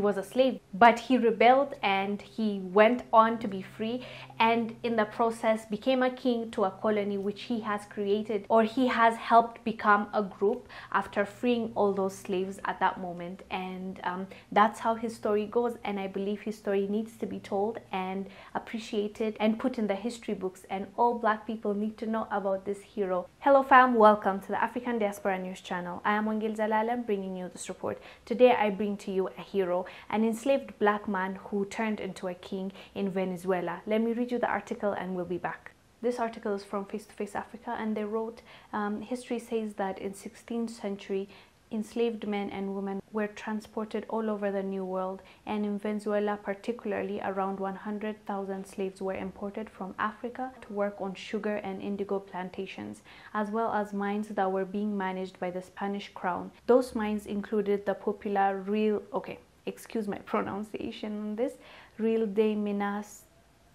was a slave, but he rebelled and he went on to be free, and in the process became a king to a colony which he has created, or he has helped become a group after freeing all those slaves at that moment. And that's how his story goes, and I believe his story needs to be told and appreciated and put in the history books, and all Black people need to know about this hero. Hello fam, welcome to the African Diaspora News Channel. I am Wongel Zelalem bringing you this report. Today I bring to you a hero, an enslaved Black man who turned into a king in Venezuela. Let me read you the article and we'll be back. This article is from Face to Face Africa, and they wrote, history says that in 16th century enslaved men and women were transported all over the New World, and in Venezuela particularly around 100,000 slaves were imported from Africa to work on sugar and indigo plantations, as well as mines that were being managed by the Spanish crown. Those mines included the popular Real de Minas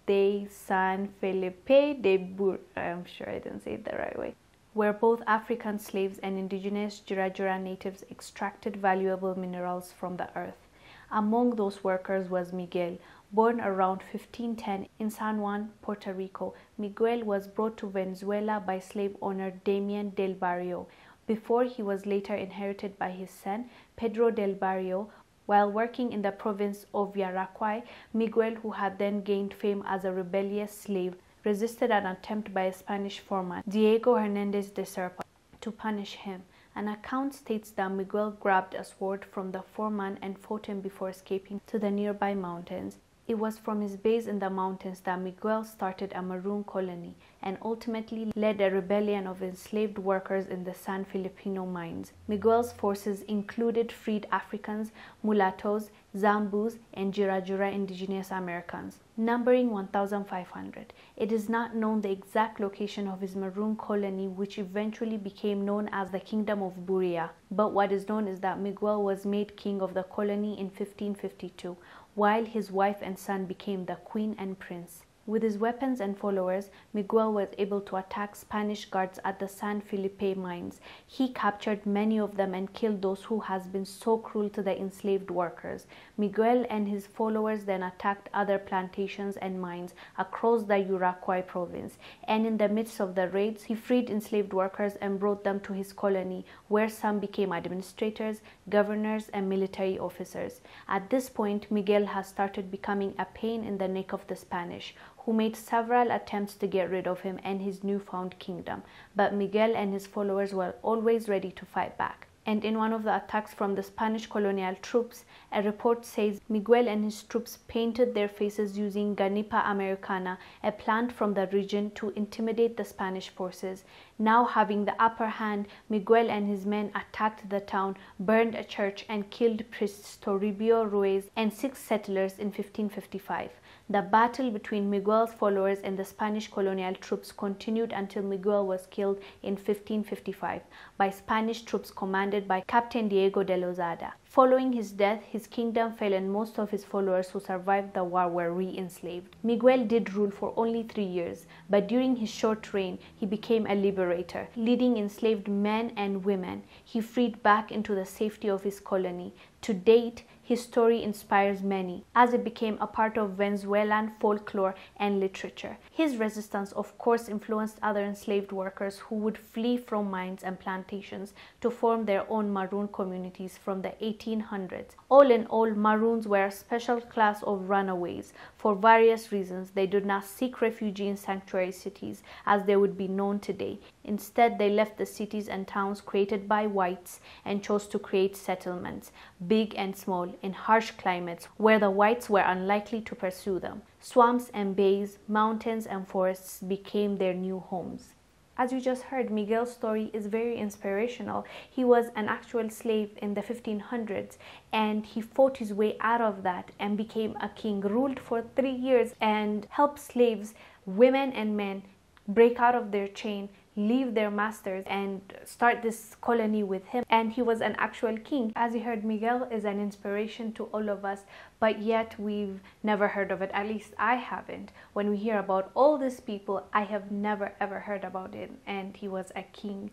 de San Felipe de Buria, I'm sure I didn't say it the right way, where both African slaves and indigenous Jirajara natives extracted valuable minerals from the earth. Among those workers was Miguel. Born around 1510 in San Juan, Puerto Rico, Miguel was brought to Venezuela by slave owner Damian Del Barrio, before he was later inherited by his son, Pedro del Barrio. While working in the province of Yaracuy, Miguel, who had then gained fame as a rebellious slave, resisted an attempt by a Spanish foreman, Diego Hernandez de Serpa, to punish him. An account states that Miguel grabbed a sword from the foreman and fought him before escaping to the nearby mountains. It was from his base in the mountains that Miguel started a maroon colony and ultimately led a rebellion of enslaved workers in the San Filipino mines. Miguel's forces included freed Africans, mulattoes, Zambus, and Jirajara indigenous Americans, numbering 1,500. It is not known the exact location of his maroon colony, which eventually became known as the Kingdom of Buria, but what is known is that Miguel was made king of the colony in 1552, while his wife and son became the queen and prince. With his weapons and followers, Miguel was able to attack Spanish guards at the San Felipe mines. He captured many of them and killed those who has been so cruel to the enslaved workers. Miguel and his followers then attacked other plantations and mines across the Yaracuy province, and in the midst of the raids, he freed enslaved workers and brought them to his colony, where some became administrators, governors, and military officers. At this point, Miguel has started becoming a pain in the neck of the Spanish, who made several attempts to get rid of him and his newfound kingdom, but Miguel and his followers were always ready to fight back. And in one of the attacks from the Spanish colonial troops, a report says Miguel and his troops painted their faces using ganipa americana, a plant from the region, to intimidate the Spanish forces. Now having the upper hand, Miguel and his men attacked the town, burned a church, and killed priests Toribio Ruiz and 6 settlers in 1555. The battle between Miguel's followers and the Spanish colonial troops continued until Miguel was killed in 1555 by Spanish troops commanded by Captain Diego de Lozada. Following his death, his kingdom fell and most of his followers who survived the war were re-enslaved. Miguel did rule for only 3 years, but during his short reign, he became a liberator, leading enslaved men and women. He freed back into the safety of his colony. To date, his story inspires many, as it became a part of Venezuelan folklore and literature. His resistance, of course, influenced other enslaved workers who would flee from mines and plantations to form their own maroon communities from the 1800s. All in all, maroons were a special class of runaways. For various reasons, they did not seek refuge in sanctuary cities as they would be known today. Instead, they left the cities and towns created by whites and chose to create settlements, big and small, in harsh climates where the whites were unlikely to pursue them. Swamps and bays, mountains and forests became their new homes. As you just heard, Miguel's story is very inspirational. He was an actual slave in the 1500s, and he fought his way out of that and became a king, ruled for 3 years, and helped slaves, women and men, break out of their chain, leave their masters, and start this colony with him. And he was an actual king. As you heard, Miguel is an inspiration to all of us, but yet we've never heard of it. At least I haven't. When we hear about all these people, I have never ever heard about it. And he was a king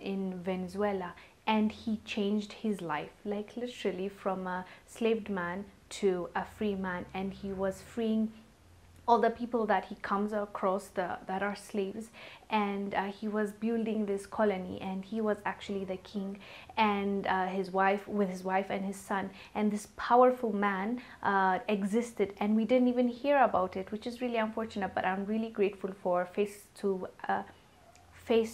in Venezuela. and he changed his life, like literally from a slaved man to a free man, and he was freeing all the people that he comes across that are slaves, and he was building this colony, and he was actually the king, and his wife and his son. And this powerful man existed, and we didn't even hear about it, which is really unfortunate. But I'm really grateful for Face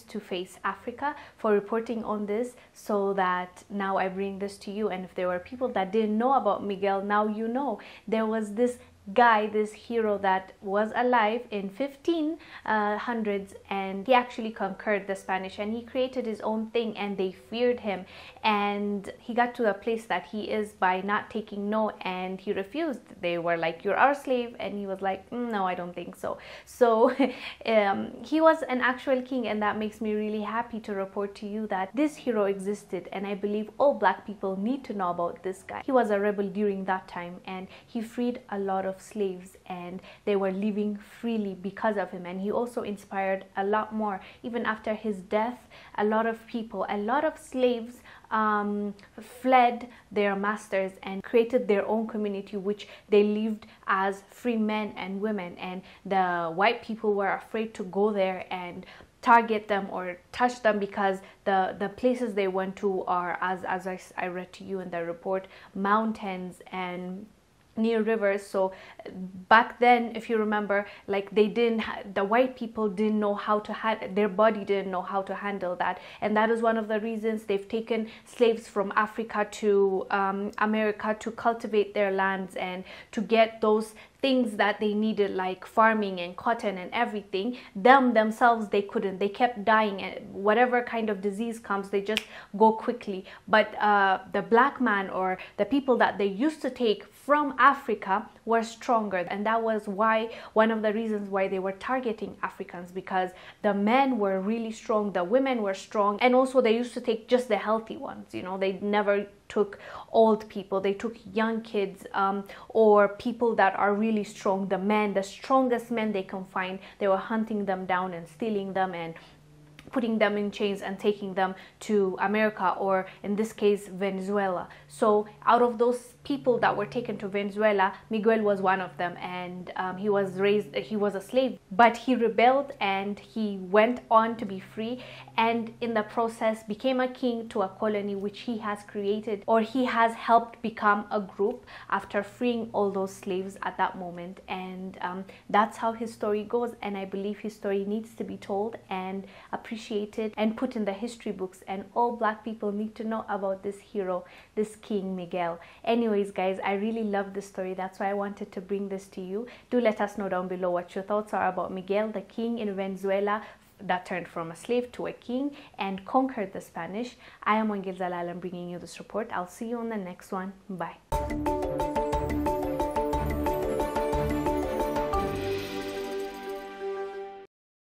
to Face Africa for reporting on this, so that now I bring this to you. And if there were people that didn't know about Miguel, now you know. There was this guy, this hero that was alive in 1500s, and he actually conquered the Spanish, and he created his own thing, and they feared him, and he got to a place that he is by not taking no, and he refused. They were like, "You're our slave," and he was like, "No, I don't think so." So he was an actual king, and that makes me really happy to report to you that this hero existed, and I believe all black people need to know about this guy. He was a rebel during that time, and he freed a lot of slaves, and they were living freely because of him. And he also inspired a lot more. Even after his death, a lot of people, a lot of slaves fled their masters and created their own community, which they lived as free men and women, and the white people were afraid to go there and target them or touch them, because the places they went to are, as I read to you in the report, mountains and near rivers. So back then, if you remember, like, the white people didn't know how to their body didn't know how to handle that, and that is one of the reasons they've taken slaves from Africa to America to cultivate their lands and to get those things that they needed, like farming and cotton and everything. Themselves, they couldn't. They kept dying, and whatever kind of disease comes, they just go quickly. But the black man, or the people that they used to take from Africa, were stronger, and that was one of the reasons why they were targeting Africans, because the men were really strong, the women were strong, and also they used to take just the healthy ones. You know, they never took old people, they took young kids, or people that are really strong. The men, the strongest men they can find, they were hunting them down and stealing them and putting them in chains and taking them to America, or in this case, Venezuela. So out of those people that were taken to Venezuela, Miguel was one of them, and he was a slave, but he rebelled and he went on to be free, and in the process became a king to a colony, which he has created, or he has helped become a group, after freeing all those slaves at that moment. And that's how his story goes, and I believe his story needs to be told and appreciated and put in the history books, and all black people need to know about this hero, this King Miguel. Anyways, guys, I really love this story. That's why I wanted to bring this to you. Do let us know down below what your thoughts are about Miguel, the king in Venezuela that turned from a slave to a king and conquered the Spanish. I am Wongel Zelalem, bringing you this report. I'll see you on the next one. Bye.